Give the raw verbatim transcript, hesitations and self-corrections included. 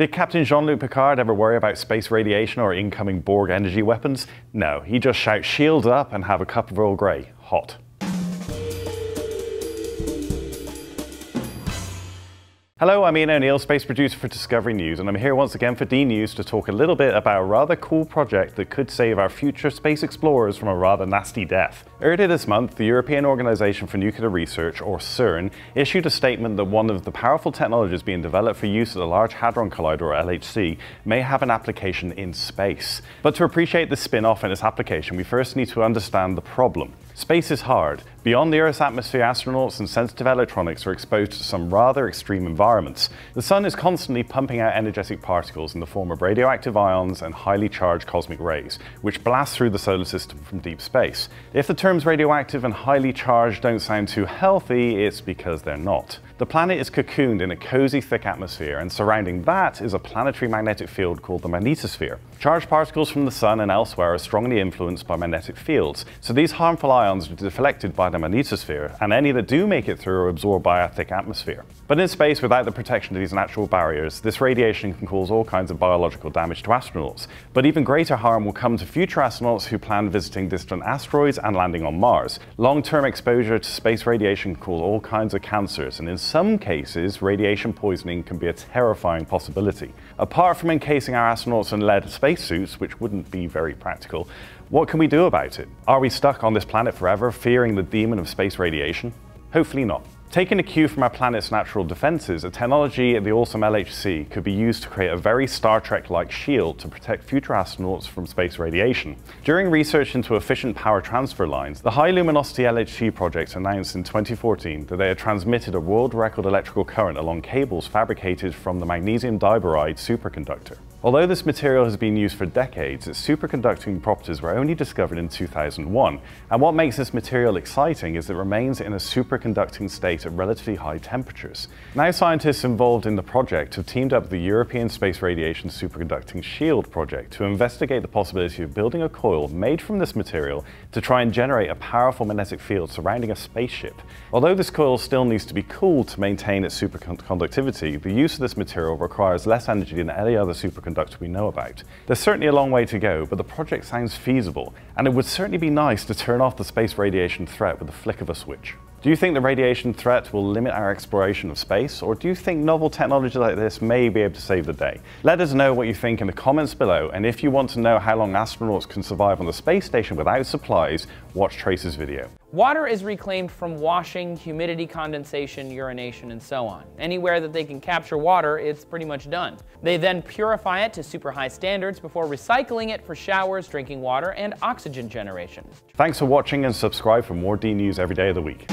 Did Captain Jean-Luc Picard ever worry about space radiation or incoming Borg energy weapons? No, he just shouts shields up and have a cup of Earl Grey. Hot. Hello, I'm Ian O'Neill, space producer for Discovery News, and I'm here once again for D News to talk a little bit about a rather cool project that could save our future space explorers from a rather nasty death. Earlier this month, the European Organisation for Nuclear Research, or CERN, issued a statement that one of the powerful technologies being developed for use at the Large Hadron Collider, or L H C, may have an application in space. But to appreciate the spin-off and its application, we first need to understand the problem. Space is hard. Beyond the Earth's atmosphere, astronauts and sensitive electronics are exposed to some rather extreme environments. The Sun is constantly pumping out energetic particles in the form of radioactive ions and highly charged cosmic rays, which blast through the solar system from deep space. If the terms radioactive and highly charged don't sound too healthy, it's because they're not. The planet is cocooned in a cozy, thick atmosphere, and surrounding that is a planetary magnetic field called the magnetosphere. Charged particles from the Sun and elsewhere are strongly influenced by magnetic fields, so these harmful ions are deflected by the magnetosphere, and any that do make it through are absorbed by our thick atmosphere. But in space, without the protection of these natural barriers, this radiation can cause all kinds of biological damage to astronauts. But even greater harm will come to future astronauts who plan visiting distant asteroids and landing on Mars. Long-term exposure to space radiation can cause all kinds of cancers, and in In some cases, radiation poisoning can be a terrifying possibility. Apart from encasing our astronauts in lead spacesuits, which wouldn't be very practical, what can we do about it? Are we stuck on this planet forever, fearing the demon of space radiation? Hopefully not. Taking a cue from our planet's natural defenses, a technology at the awesome L H C could be used to create a very Star Trek-like shield to protect future astronauts from space radiation. During research into efficient power transfer lines, the High Luminosity L H C project announced in twenty fourteen that they had transmitted a world record electrical current along cables fabricated from the magnesium diboride superconductor. Although this material has been used for decades, its superconducting properties were only discovered in two thousand one, and what makes this material exciting is it remains in a superconducting state at relatively high temperatures. Now scientists involved in the project have teamed up with the European Space Radiation Superconducting Shield Project to investigate the possibility of building a coil made from this material to try and generate a powerful magnetic field surrounding a spaceship. Although this coil still needs to be cooled to maintain its superconductivity, the use of this material requires less energy than any other superconductor we know about. There's certainly a long way to go, but the project sounds feasible, and it would certainly be nice to turn off the space radiation threat with a flick of a switch. Do you think the radiation threat will limit our exploration of space, or do you think novel technology like this may be able to save the day? Let us know what you think in the comments below, and if you want to know how long astronauts can survive on the space station without supplies, watch Trace's video. Water is reclaimed from washing, humidity, condensation, urination, and so on. Anywhere that they can capture water, it's pretty much done. They then purify it to super high standards before recycling it for showers, drinking water, and oxygen generation. Thanks for watching, and subscribe for more D News every day of the week.